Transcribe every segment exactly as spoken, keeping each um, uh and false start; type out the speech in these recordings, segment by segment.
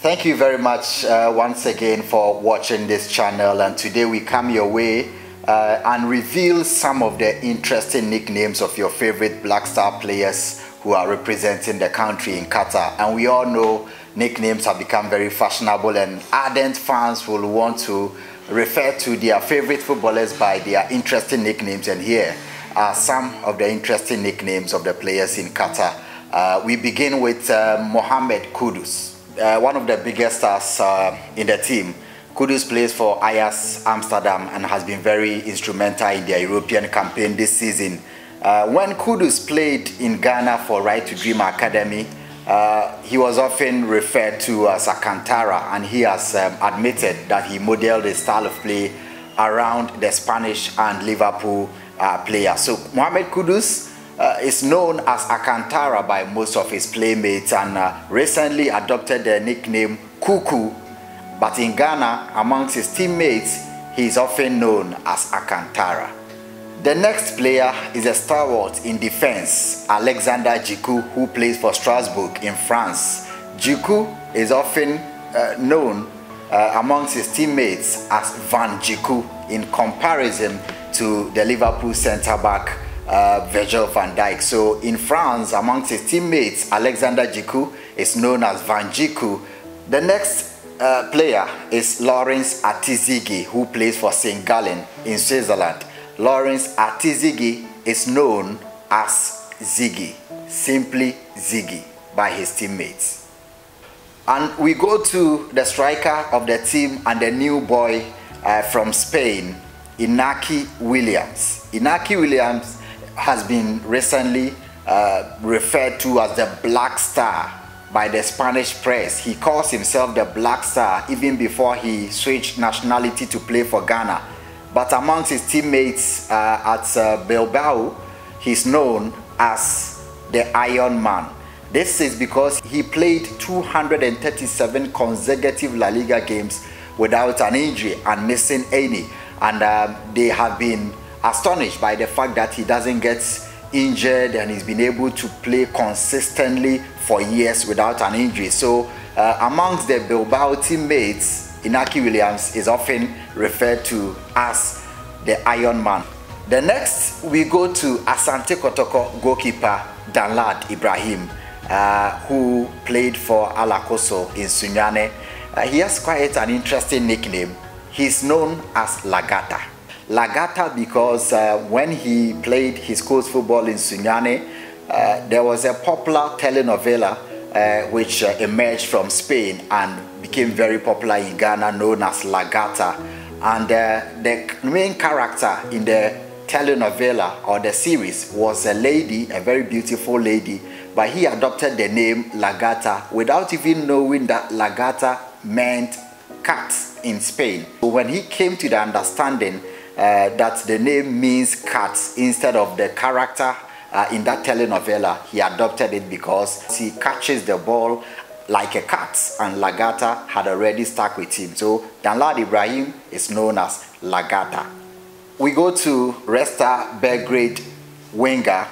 Thank you very much uh, once again for watching this channel, and today we come your way uh, and reveal some of the interesting nicknames of your favorite Black Star players who are representing the country in Qatar. And we all know nicknames have become very fashionable, and ardent fans will want to refer to their favorite footballers by their interesting nicknames, and here are some of the interesting nicknames of the players in Qatar. Uh, we begin with uh, Mohammed Kudus. Uh, one of the biggest stars uh, in the team. Kudus plays for Ajax Amsterdam and has been very instrumental in their European campaign this season. Uh, when Kudus played in Ghana for Right to Dream Academy, uh, he was often referred to as a Kantara, and he has um, admitted that he modeled his style of play around the Spanish and Liverpool uh, players. So Mohammed Kudus Uh, is known as Akantara by most of his playmates, and uh, recently adopted the nickname Kuku, but in Ghana, amongst his teammates, he is often known as Akantara. The next player is a stalwart in defense, Alexander Djiku, who plays for Strasbourg in France. Djiku is often uh, known uh, amongst his teammates as Van Djiku, in comparison to the Liverpool centre-back Uh, Virgil van Dijk. So in France, amongst his teammates, Alexander Djiku is known as Van Djiku. The next uh, player is Lawrence Ati-Zigi, who plays for Saint Gallen in Switzerland. Lawrence Ati-Zigi is known as Ziggy, simply Ziggy by his teammates. And we go to the striker of the team and the new boy uh, from Spain, Inaki Williams. Inaki Williams has been recently uh, referred to as the Black Star by the Spanish press. He calls himself the Black Star even before he switched nationality to play for Ghana. But amongst his teammates uh, at uh, Bilbao, he's known as the Iron Man. This is because he played two hundred thirty-seven consecutive La Liga games without an injury and missing any. And uh, they have been astonished by the fact that he doesn't get injured, and he's been able to play consistently for years without an injury. So uh, amongst the Bilbao teammates, Inaki Williams is often referred to as the Iron Man. The next, we go to Asante Kotoko goalkeeper Danlad Ibrahim, uh, who played for Alakoso in Sunyane. Uh, he has quite an interesting nickname. He's known as Lagata. Lagata because uh, when he played his coach football in Sunyane, uh, there was a popular telenovela uh, which uh, emerged from Spain and became very popular in Ghana, known as Lagata. And uh, the main character in the telenovela or the series was a lady, a very beautiful lady, but he adopted the name Lagata without even knowing that Lagata meant cat in Spain. So when he came to the understanding Uh, that the name means cats instead of the character uh, in that telenovela, he adopted it because he catches the ball like a cat, and Lagata had already stuck with him. So Danlad Ibrahim is known as Lagata. We go to Red Star Belgrade winger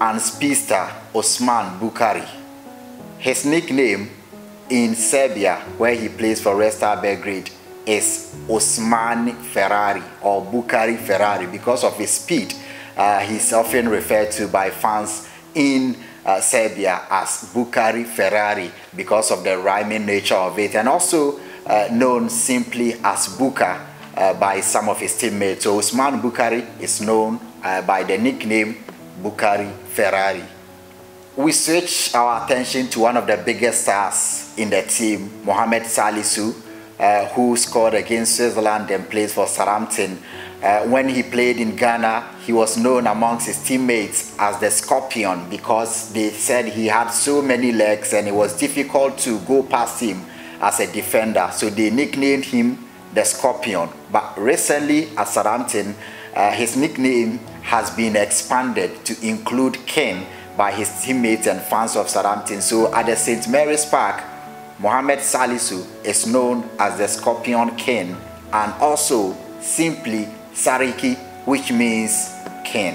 and speedster Osman Bukari. His nickname in Serbia, where he plays for Red Star Belgrade, is Osman Ferrari or Bukari Ferrari because of his speed. Uh, he's often referred to by fans in uh, Serbia as Bukari Ferrari because of the rhyming nature of it, and also uh, known simply as Buka uh, by some of his teammates. So Osman Bukari is known uh, by the nickname Bukari Ferrari. We switch our attention to one of the biggest stars in the team, Mohamed Salisu, Uh, who scored against Switzerland and plays for Southampton. Uh, when he played in Ghana, he was known amongst his teammates as the Scorpion because they said he had so many legs and it was difficult to go past him as a defender. So they nicknamed him the Scorpion. But recently at Southampton, uh, his nickname has been expanded to include Ken by his teammates and fans of Southampton. So at the Saint Mary's Park, Mohamed Salisu is known as the Scorpion King, and also simply Sariki, which means King.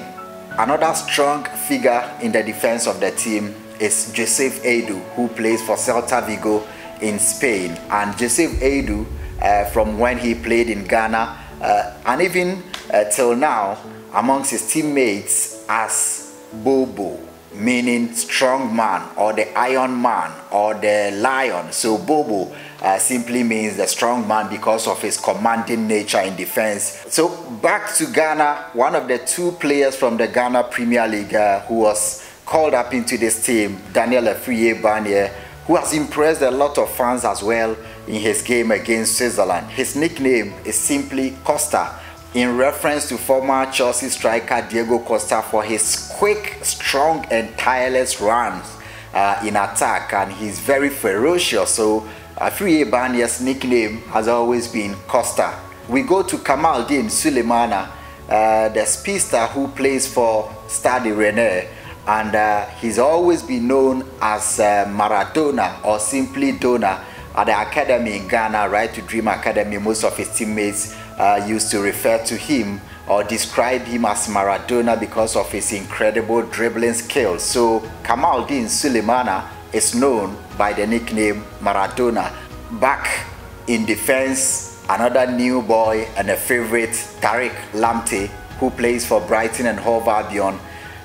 Another strong figure in the defense of the team is Joseph Edu, who plays for Celta Vigo in Spain, and Joseph Edu uh, from when he played in Ghana uh, and even uh, till now amongst his teammates as Bobo, meaning strong man or the iron man or the lion. So Bobo uh, simply means the strong man because of his commanding nature in defense. So back to Ghana, one of the two players from the Ghana Premier League uh, who was called up into this team, Daniel Afriyie-Barnieh, who has impressed a lot of fans as well in his game against Switzerland. His nickname is simply Costa, in reference to former Chelsea striker Diego Costa for his quick, strong and tireless runs uh, in attack, and he's very ferocious. So Afriyie-Barnieh's nickname has always been Costa. We go to Kamaldeen Sulemana, uh, the speedster who plays for Stade Rennais, and uh, he's always been known as uh, Maradona or simply Dona. At the academy in Ghana, Right to Dream Academy, most of his teammates uh, used to refer to him or describe him as Maradona because of his incredible dribbling skills. So Kamaldeen Sulemana is known by the nickname Maradona. Back in defense, another new boy and a favorite, Tariq Lamptey, who plays for Brighton and Hove Albion.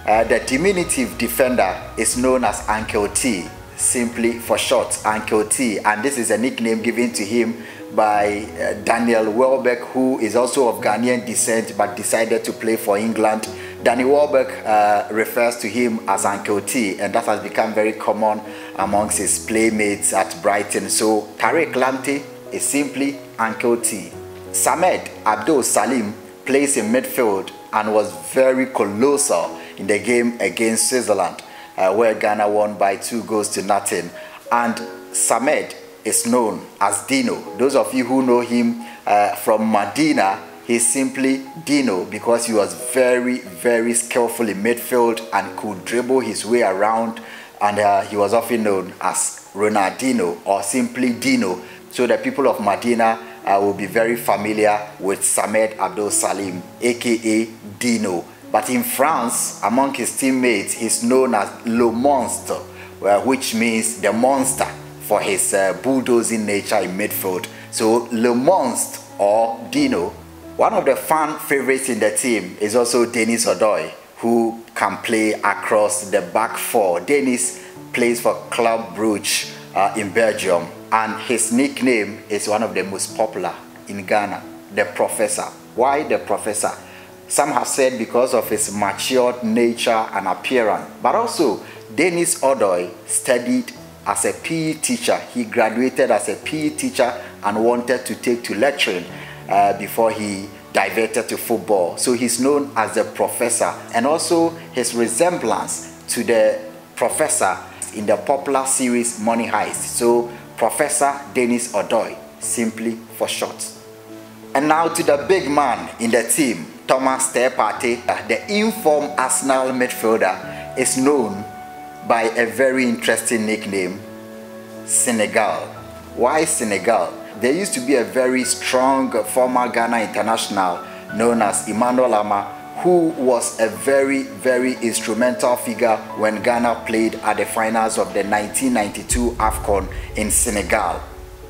Uh, the diminutive defender is known as Uncle T, simply for short, Uncle T, and this is a nickname given to him by uh, Daniel Welbeck, who is also of Ghanaian descent but decided to play for England. Daniel Welbeck uh, refers to him as Uncle T, and that has become very common amongst his playmates at Brighton. So Tariq Lamptey is simply Uncle T. Samed Abdul Salim plays in midfield and was very colossal in the game against Switzerland, Uh, where Ghana won by two goals to nothing. And Samed is known as Dino. Those of you who know him uh, from Medina, he's simply Dino because he was very, very skillful in midfield and could dribble his way around, and uh, he was often known as Ronaldinho or simply Dino. So the people of Medina uh, will be very familiar with Samed Abdul Salim, aka Dino. But in France, among his teammates, he's known as Le Monstre, which means the monster, for his uh, bulldozing nature in midfield. So Le Monstre or Dino. One of the fan favorites in the team is also Dennis Odoi, who can play across the back four. Dennis plays for Club Brugge uh, in Belgium, and his nickname is one of the most popular in Ghana, the Professor. Why the Professor? Some have said because of his matured nature and appearance, but also Dennis Odoi studied as a P E teacher. He graduated as a P E teacher and wanted to take to lecturing uh, before he diverted to football. So he's known as the Professor, and also his resemblance to the Professor in the popular series Money Heist. So Professor Dennis Odoi, simply for short. And now to the big man in the team, Thomas Partey, the in-form Arsenal midfielder, is known by a very interesting nickname, Senegal. Why Senegal? There used to be a very strong former Ghana international known as Emmanuel Armah, who was a very, very instrumental figure when Ghana played at the finals of the nineteen ninety-two AFCON in Senegal.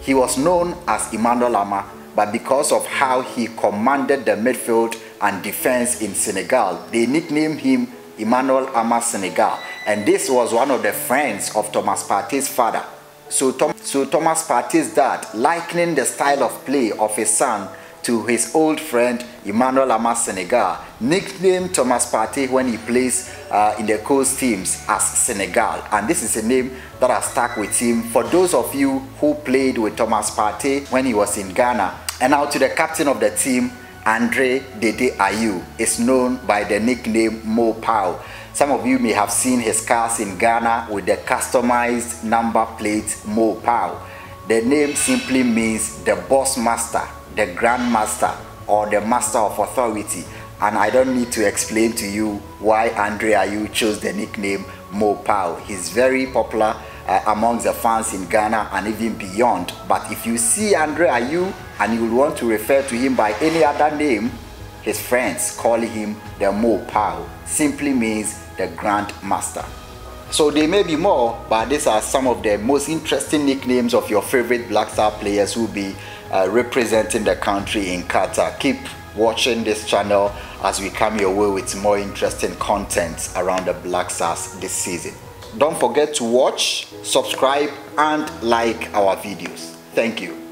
He was known as Emmanuel Armah, but because of how he commanded the midfield and defense in Senegal, they nicknamed him Emmanuel Armah Senegal, and this was one of the friends of Thomas Partey's father. So, Tom, so Thomas Partey's dad, likening the style of play of his son to his old friend Emmanuel Armah Senegal, nicknamed Thomas Partey when he plays uh, in the coach teams as Senegal, and this is a name that has stuck with him. For those of you who played with Thomas Partey when he was in Ghana. And now to the captain of the team, Andre Dede Ayew, is known by the nickname Mo Pao. Some of you may have seen his cars in Ghana with the customized number plate Mo Pao. The name simply means the boss master, the grand master, or the master of authority. And I don't need to explain to you why Andre Ayew chose the nickname Mo Pao. He's very popular uh, amongst the fans in Ghana and even beyond. But if you see Andre Ayew and you would want to refer to him by any other name, his friends call him the Mo Pao, simply means the Grand Master. So there may be more, but these are some of the most interesting nicknames of your favorite Black Star players who will be uh, representing the country in Qatar. Keep watching this channel as we come your way with more interesting content around the Black Stars this season. Don't forget to watch, subscribe and like our videos. Thank you.